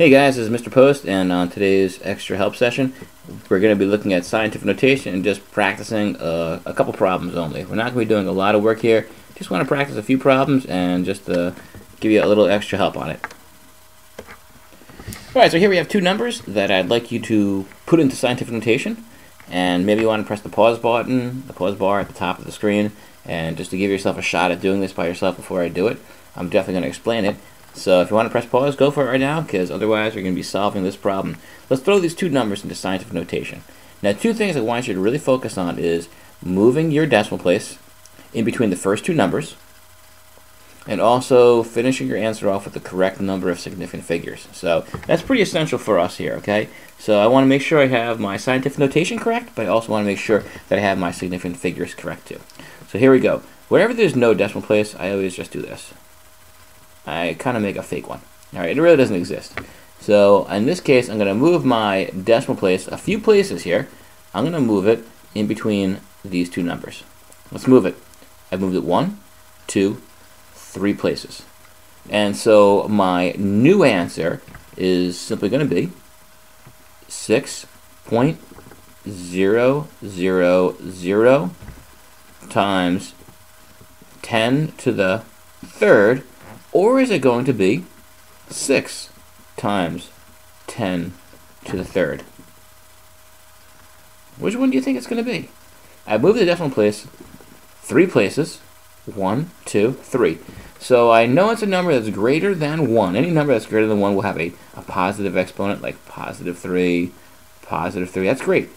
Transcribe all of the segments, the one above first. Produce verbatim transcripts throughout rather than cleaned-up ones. Hey guys, this is Mister Post, and on today's extra help session we're going to be looking at scientific notation and just practicing uh, a couple problems only. We're not going to be doing a lot of work here, just want to practice a few problems and just uh, give you a little extra help on it. Alright, so here we have two numbers that I'd like you to put into scientific notation, and maybe you want to press the pause button, the pause bar at the top of the screen, and just to give yourself a shot at doing this by yourself before I do it, I'm definitely going to explain it. So if you want to press pause, go for it right now, because otherwise we're going to be solving this problem. Let's throw these two numbers into scientific notation. Now, two things I want you to really focus on is moving your decimal place in between the first two numbers, and also finishing your answer off with the correct number of significant figures. So that's pretty essential for us here, okay? So I want to make sure I have my scientific notation correct, but I also want to make sure that I have my significant figures correct too. So here we go. Wherever there's no decimal place, I always just do this. I kind of make a fake one. Alright, it really doesn't exist. So in this case, I'm going to move my decimal place a few places here. I'm going to move it in between these two numbers. Let's move it. I've moved it one, two, three places. And so my new answer is simply going to be six point zero zero zero times ten to the third, or is it going to be six times ten to the third? Which one do you think it's going to be? I moved the decimal place three places. One, two, three. So I know it's a number that's greater than one. Any number that's greater than one will have a, a positive exponent, like positive three, positive three. That's great.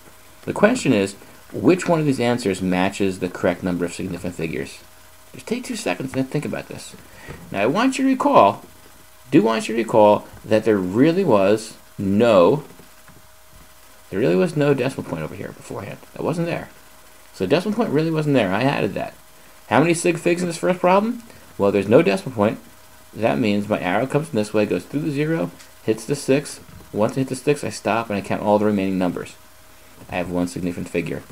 The question is, which one of these answers matches the correct number of significant figures? Just take two seconds and think about this. Now, I want you to recall, do want you to recall that there really was no, there really was no decimal point over here beforehand. That wasn't there. So decimal point really wasn't there. I added that. How many sig figs in this first problem? Well, there's no decimal point. That means my arrow comes from this way, goes through the zero, hits the six. Once I hit the six, I stop and I count all the remaining numbers. I have one significant figure.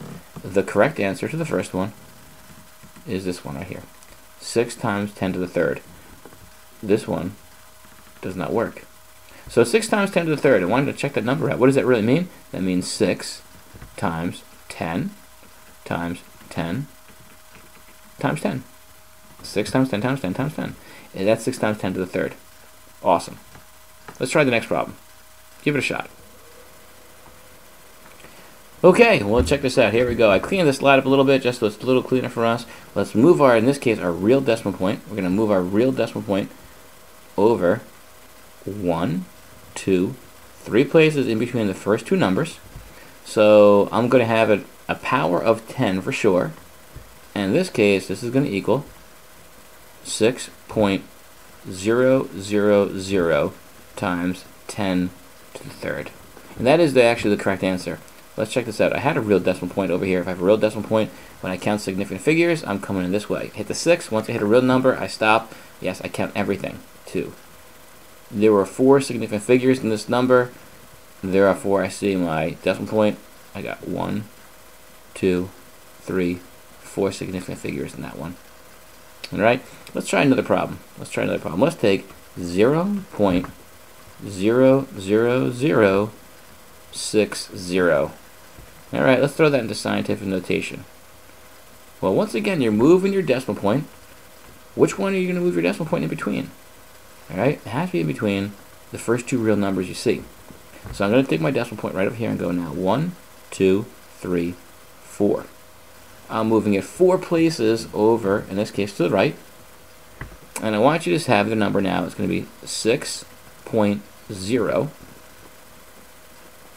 The correct answer to the first one is this one right here. six times ten to the third. This one does not work. So six times ten to the third, I wanted to check that number out. What does that really mean? That means six times ten times ten times ten. six times ten times ten times ten. And that's six times ten to the third. Awesome. Let's try the next problem. Give it a shot. Okay, well, check this out. Here we go. I cleaned this slide up a little bit just so it's a little cleaner for us. Let's move our, in this case, our real decimal point. We're going to move our real decimal point over one, two, three places in between the first two numbers. So I'm going to have a, a power of ten for sure. And in this case, this is going to equal six point zero zero zero times ten to the third. And that is the, actually the correct answer. Let's check this out. I had a real decimal point over here. If I have a real decimal point, when I count significant figures, I'm coming in this way. Hit the six. Once I hit a real number, I stop. Yes, I count everything. Two. There were four significant figures in this number. There are four. I see my decimal point. I got one, two, three, four significant figures in that one. All right. Let's try another problem. Let's try another problem. Let's take zero point zero zero zero six zero. Alright, let's throw that into scientific notation. Well, once again, you're moving your decimal point. Which one are you going to move your decimal point in between? Alright, it has to be in between the first two real numbers you see. So I'm going to take my decimal point right over here and go now one, two, three, four. I'm moving it four places over, in this case to the right. And I want you to just have the number now. It's going to be six point zero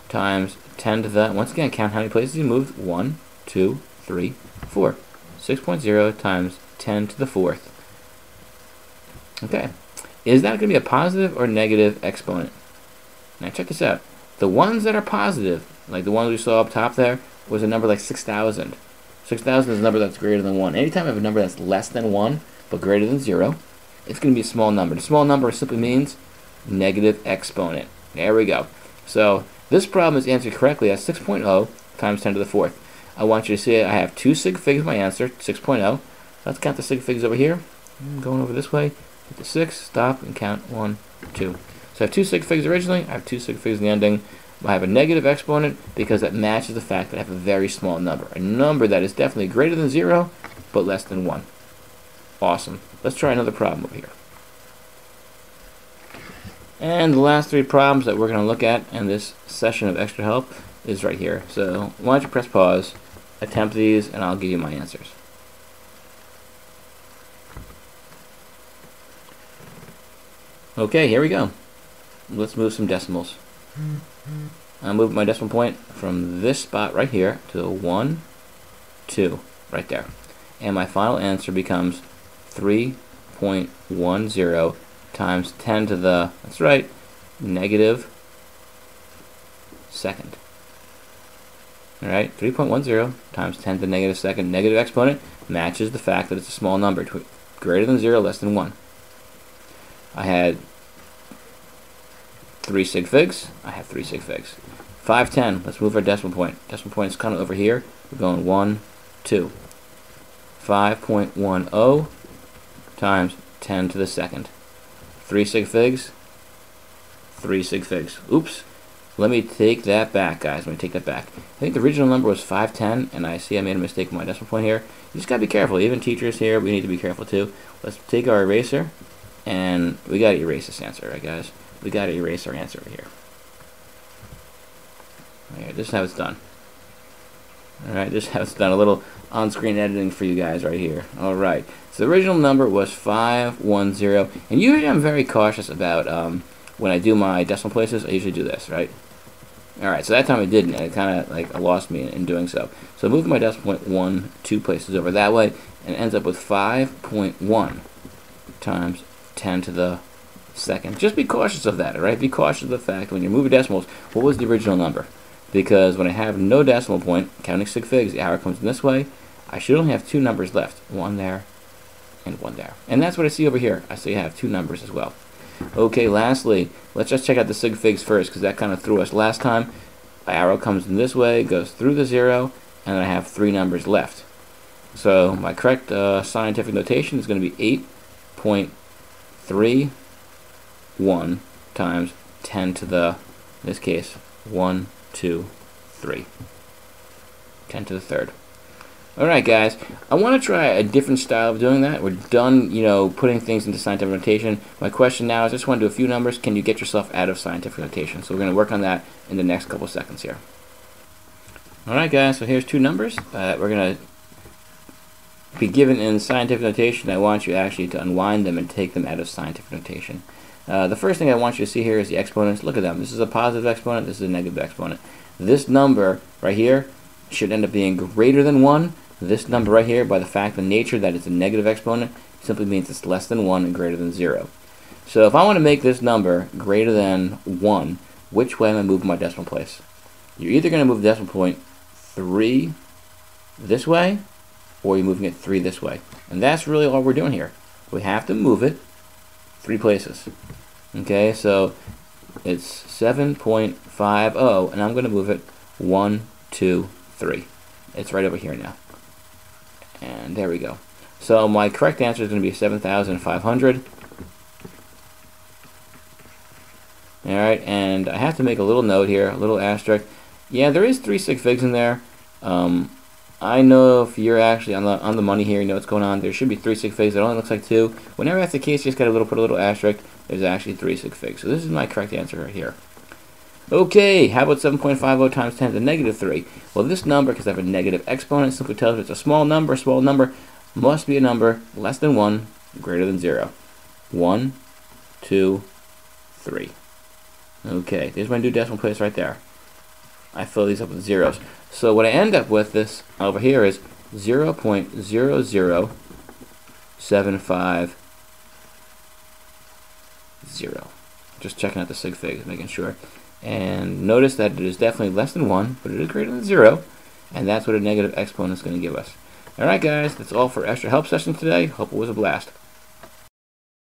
times ten to the, once again, count how many places you moved. one, two, three, four. six point zero times ten to the fourth. Okay. Is that going to be a positive or negative exponent? Now check this out. The ones that are positive, like the ones we saw up top there, was a number like six thousand. six thousand is a number that's greater than one. Anytime I have a number that's less than one, but greater than zero, it's going to be a small number. The small number simply means negative exponent. There we go. So this problem is answered correctly as six point zero times ten to the fourth. I want you to see I have two sig figs in my answer, six point zero. Let's count the sig figs over here. I'm going over this way, hit the six, stop, and count one, two. So I have two sig figs originally, I have two sig figs in the ending. I have a negative exponent because that matches the fact that I have a very small number. A number that is definitely greater than zero, but less than one. Awesome. Let's try another problem over here. And the last three problems that we're going to look at in this session of Extra Help is right here. So why don't you press pause, attempt these, and I'll give you my answers. Okay, here we go. Let's move some decimals. I'll move my decimal point from this spot right here to a one, two, right there. And my final answer becomes three point one zero times ten to the, that's right, negative second. Alright, three point one zero times ten to the negative second. Negative exponent matches the fact that it's a small number, greater than zero, less than one. I had three sig figs. I have three sig figs. five ten. Let's move our decimal point. Decimal point is kind of over here. We're going one, two. five point one zero times ten to the second. three sig figs. three sig figs. Oops. Let me take that back, guys. Let me take that back. I think the original number was five ten, and I see I made a mistake with my decimal point here. You just got to be careful. Even teachers here, we need to be careful too. Let's take our eraser, and we got to erase this answer, right, guys? We got to erase our answer over here. Alright, this is how it's done. Alright, this is how it's done. A little on-screen editing for you guys right here. Alright, so the original number was five one zero. And usually I'm very cautious about um, when I do my decimal places, I usually do this, right? Alright, so that time I didn't, and it kind of like lost me in, in doing so. So I moved my decimal point one, two places over that way, and it ends up with five point one times ten to the second. Just be cautious of that, alright? Be cautious of the fact when you're moving decimals, what was the original number? Because when I have no decimal point, counting sig figs, the hour comes in this way, I should only have two numbers left. One there and one there. And that's what I see over here. I see I have two numbers as well. Okay, lastly, let's just check out the sig figs first, because that kind of threw us last time. My arrow comes in this way, goes through the zero, and I have three numbers left. So my correct uh, scientific notation is going to be eight point three. one times ten to the, in this case, one, two, three. ten to the third. Alright guys, I want to try a different style of doing that. We're done, you know, putting things into scientific notation. My question now is, I just want to do a few numbers. Can you get yourself out of scientific notation? So we're going to work on that in the next couple seconds here. Alright guys, so here's two numbers that uh, we're going to be given in scientific notation. I want you actually to unwind them and take them out of scientific notation. Uh, the first thing I want you to see here is the exponents. Look at them. This is a positive exponent. This is a negative exponent. This number right here should end up being greater than one. This number right here, by the fact of nature that it's a negative exponent, simply means it's less than one and greater than zero. So if I want to make this number greater than one, which way am I moving my decimal place? You're either going to move the decimal point three this way, or you're moving it three this way. And that's really all we're doing here. We have to move it three places. Okay, so it's seven point five zero, and I'm going to move it one, two, three. It's right over here now. And there we go. So my correct answer is going to be seven thousand five hundred. Alright, and I have to make a little note here, a little asterisk. Yeah, there is three sig figs in there. Um, I know if you're actually on the on the money here, you know what's going on. There should be three sig figs. It only looks like two. Whenever that's the case, you just got to little put a little asterisk. There's actually three sig figs. So this is my correct answer right here. Okay, how about seven point five zero times ten to the negative three? Well, this number, because I have a negative exponent, simply tells me it's a small number. A small number must be a number less than one, greater than zero. one, two, three. Okay, there's my new decimal place right there. I fill these up with zeros. So what I end up with this over here is zero point zero zero seven five zero. Just checking out the sig figs, making sure. And notice that it is definitely less than one, but it is greater than zero. And that's what a negative exponent is going to give us. Alright guys, that's all for Extra Help session today. Hope it was a blast.